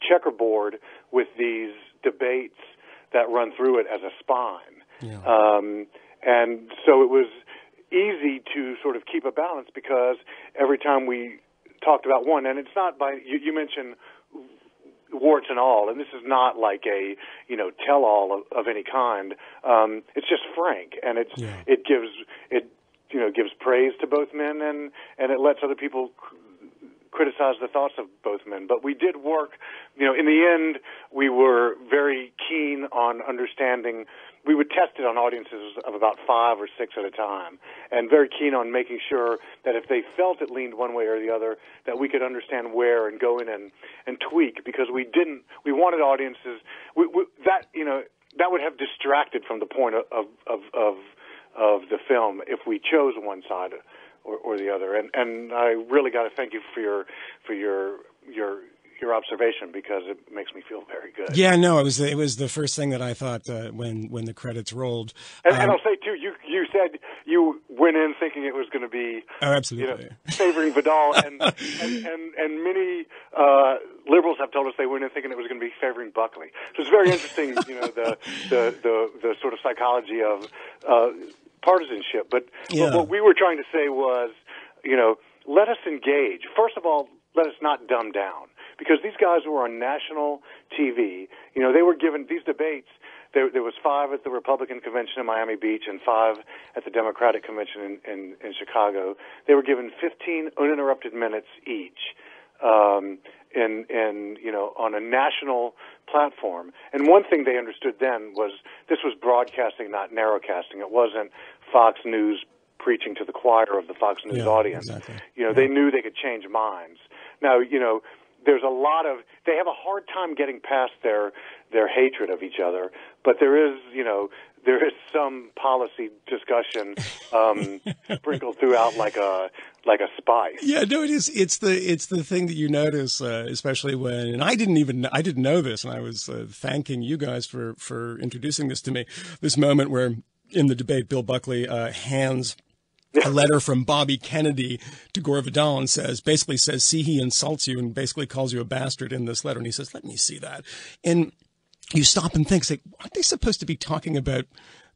checkerboard with these debates that run through it as a spine. Yeah. Um, and so it was easy to sort of keep a balance, because every time we talked about one, and it's not by, you, you mentioned warts and all, and this is not like a, you know, tell-all of, of any kind. Um, it's just frank, and it's, yeah. it gives, it, you know, gives praise to both men, and, and it lets other people criticize the thoughts of both men. But we did work, you know, in the end, we were very keen on understanding. We would test it on audiences of about five or six at a time, and very keen on making sure that if they felt it leaned one way or the other, that we could understand where and go in and, and tweak, because we didn't, we wanted audiences, we, we, that, you know, that would have distracted from the point of, of, of, of the film if we chose one side or, or the other. And, and I really got to thank you for your, for your, your, your observation, because it makes me feel very good. Yeah, no, it was the, it was the first thing that I thought uh, when when the credits rolled. And, um, and I'll say too, you you said you went in thinking it was going to be oh, absolutely you know, favoring Vidal, and, and and and many uh, liberals have told us they went in thinking it was going to be favoring Buckley. So it's very interesting, you know, the the the, the sort of psychology of uh, partisanship. But, yeah. but what we were trying to say was, you know, let us engage. First of all, let us not dumb down. Because these guys were on national T V, you know, they were given these debates. There, there was five at the Republican convention in Miami Beach and five at the Democratic convention in, in, in Chicago. They were given fifteen uninterrupted minutes each, um, in, in, you know, on a national platform. And one thing they understood then was this was broadcasting, not narrowcasting. It wasn't Fox News preaching to the choir of the Fox News yeah, audience. Exactly. You know, yeah. they knew they could change minds. Now, you know, there's a lot of, they have a hard time getting past their their hatred of each other, but there is, you know, there is some policy discussion um, sprinkled throughout like a like a spice. Yeah, no, it is. It's the it's the thing that you notice, uh, especially when, and I didn't even I didn't know this, and I was uh, thanking you guys for for introducing this to me. This moment where in the debate, Bill Buckley uh, hands a letter from Bobby Kennedy to Gore Vidal and says, basically says, see, he insults you and basically calls you a bastard in this letter. And he says, let me see that. And you stop and think, say, aren't they supposed to be talking about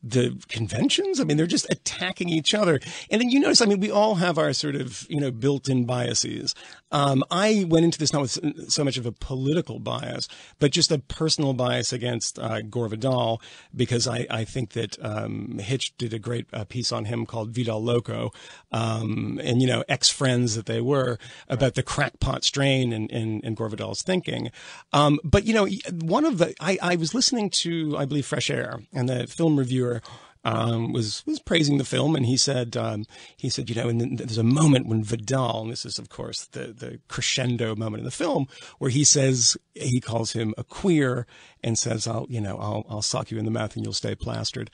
the conventions? I mean, they're just attacking each other. And then you notice, I mean, we all have our sort of, you know, built-in biases. Um, I went into this not with so much of a political bias, but just a personal bias against uh, Gore Vidal, because I, I think that um, Hitch did a great uh, piece on him called Vidal Loco, um, and, you know, ex-friends that they were, about the crackpot strain in, in, in Gore Vidal's thinking. Um, but, you know, one of the, I, I was listening to, I believe, Fresh Air, and the film reviewer Um, was was praising the film, and he said um, he said you know, and there's a moment when Vidal, and this is of course the the crescendo moment in the film, where he says, he calls him a queer and says, I'll you know I'll I'll sock you in the mouth and you'll stay plastered.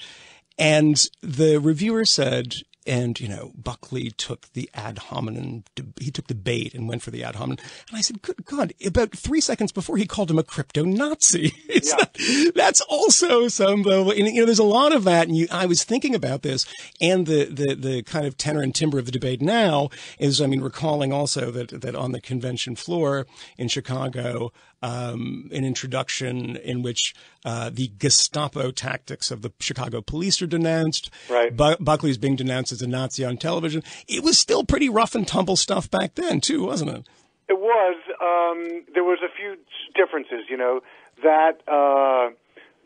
And the reviewer said, and you know, Buckley took the ad hominem, he took the bait and went for the ad hominem. And I said, good God, about three seconds before he called him a crypto-Nazi. Yeah. Not, that's also some, and, you know, there's a lot of that. And you, I was thinking about this, and the, the, the kind of tenor and timbre of the debate now is, I mean, recalling also that, that on the convention floor in Chicago, Um, an introduction in which uh, the Gestapo tactics of the Chicago police are denounced. Right. Bu Buckley's being denounced as a Nazi on television. It was still pretty rough and tumble stuff back then, too, wasn't it? It was. Um, there was a few differences, you know. That, uh,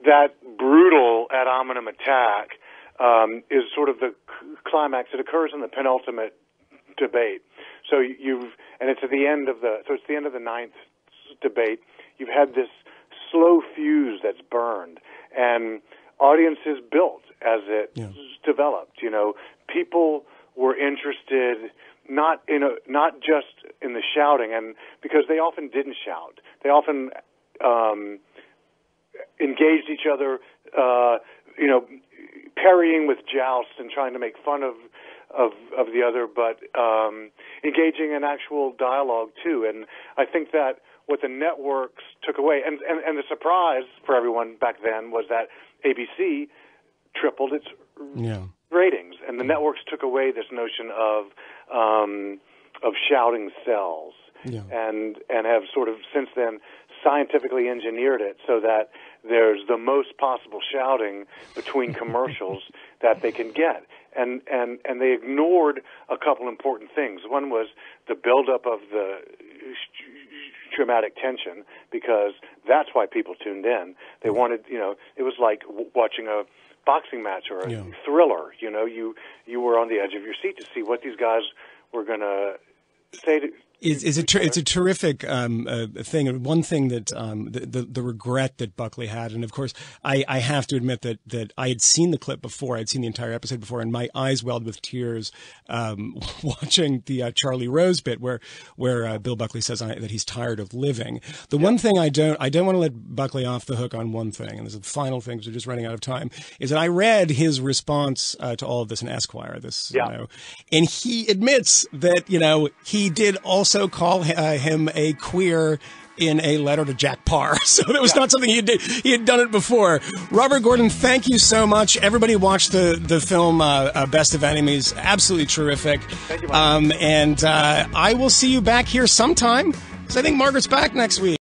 that brutal ad hominem attack um, is sort of the climax. It occurs in the penultimate debate. So you've, and it's at the end of the, so it's the end of the ninth debate. You've had this slow fuse that's burned, and audiences built as it yeah. developed. You know, people were interested not in a, not just in the shouting, and because they often didn't shout, they often um, engaged each other. Uh, you know, parrying with jousts and trying to make fun of of, of the other, but um, engaging in actual dialogue too. And I think that what the networks took away, and, and, and the surprise for everyone back then was that A B C tripled its yeah. ratings, and the networks took away this notion of um, of shouting cells, yeah. and and have sort of since then scientifically engineered it so that there's the most possible shouting between commercials that they can get. And, and, and they ignored a couple important things. One was the buildup of the dramatic tension, because that's why people tuned in. They wanted, you know, it was like w watching a boxing match or a yeah. thriller. You know, you you were on the edge of your seat to see what these guys were going to say to. Is, is it? It's a terrific um, uh, thing. One thing that um, the, the the regret that Buckley had, and of course, I, I have to admit that that I had seen the clip before, I'd seen the entire episode before, and my eyes welled with tears um, watching the uh, Charlie Rose bit where where uh, Bill Buckley says I, that he's tired of living. The yeah. one thing I don't I don't want to let Buckley off the hook on one thing, and this is the final thing, because we're just running out of time, is that I read his response uh, to all of this in Esquire, this yeah. you know, and he admits that you know he did also. Also call uh, him a queer in a letter to Jack Parr. So that was yeah. not something he did. He had done it before. Robert Gordon, thank you so much. Everybody watch the, the film uh, uh, Best of Enemies. Absolutely terrific. Thank you, Margaret. Um, and uh, I will see you back here sometime, because I think Margaret's back next week.